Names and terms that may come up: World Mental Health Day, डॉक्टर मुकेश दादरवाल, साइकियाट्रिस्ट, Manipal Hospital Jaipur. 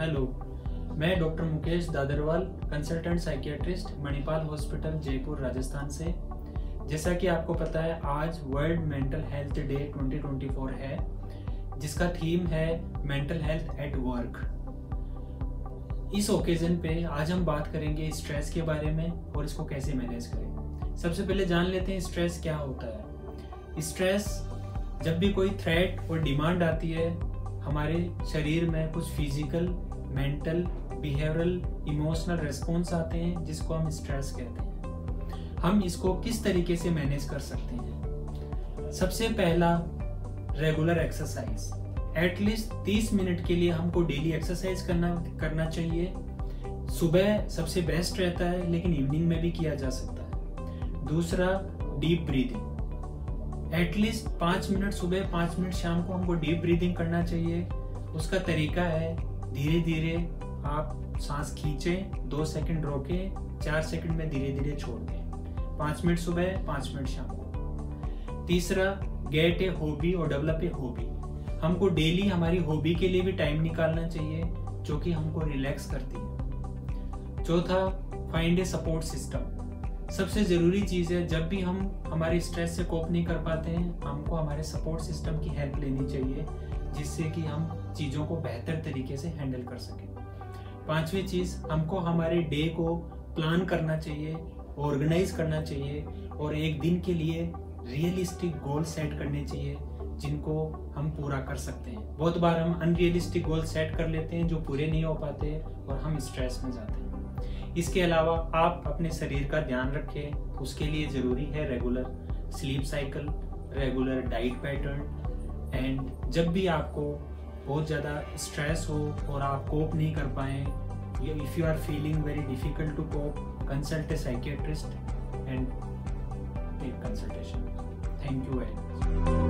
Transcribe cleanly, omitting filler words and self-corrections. Hello, मैं डॉक्टर मुकेश दादरवाल, consultant साइकियाट्रिस्ट, Manipal hospital Jaipur, Rajasthan से। जैसा कि आपको पता है, आज वर्ल्ड मेंटल हेल्थ डे 2024 है, जिसका थीम है मेंटल हेल्थ एट वर्क। इस ओकेजन पे आज हम बात करेंगे स्ट्रेस के बारे में और इसको कैसे मैनेज करें। सबसे पहले जान लेते हैं स्ट्रेस क्या होता है। स्ट्रेस जब भी कोई थ्रेट और डिमांड आती है हमारे शरीर में, कुछ physical, mental, behavioural, emotional response आते हैं जिसको हम स्ट्रेस कहते हैं। हम इसको किस तरीके से मैनेज कर सकते हैं? सबसे पहला, रेगुलर एक्सरसाइज। एटलीस्ट 30 मिनट के लिए हमको डेली एक्सरसाइज करना चाहिए। सुबह सबसे बेस्ट रहता है, लेकिन इवनिंग में भी किया जा सकता है। दूसरा, डीप ब्रीदिंग। एटलीस्ट 5 मिनट सुबह, 5 मिनट शाम को हमको डीप ब्रीदिंग करना चाहिए। उसका तरीका है, धीरे धीरे आप सांस खींचें, 2 सेकंड रोकें, 4 सेकंड में धीरे धीरे छोड़ दें। 5 मिनट सुबह, 5 मिनट शाम को। तीसरा, गेट ए हॉबी और डेवलप ए हॉबी। हमको डेली हमारी हॉबी के लिए भी टाइम निकालना चाहिए जो कि हमको रिलैक्स करती है। चौथा, फाइंड ए सपोर्ट सिस्टम। सबसे ज़रूरी चीज़ है, जब भी हम हमारे स्ट्रेस से कोप नहीं कर पाते हैं, हमको हमारे सपोर्ट सिस्टम की हेल्प लेनी चाहिए, जिससे कि हम चीज़ों को बेहतर तरीके से हैंडल कर सकें। पांचवी चीज़, हमको हमारे डे को प्लान करना चाहिए, ऑर्गेनाइज करना चाहिए और एक दिन के लिए रियलिस्टिक गोल सेट करने चाहिए जिनको हम पूरा कर सकते हैं। बहुत बार हम अनरियलिस्टिक गोल सेट कर लेते हैं जो पूरे नहीं हो पाते और हम स्ट्रेस में जाते हैं। इसके अलावा आप अपने शरीर का ध्यान रखें। उसके लिए ज़रूरी है regular sleep cycle, regular diet pattern. And जब भी आपको बहुत ज़्यादा स्ट्रेस हो और आप कोप नहीं कर पाएँ, if you are feeling very difficult to cope, consult a साइकियाट्रिस्ट and take consultation. Thank you very much.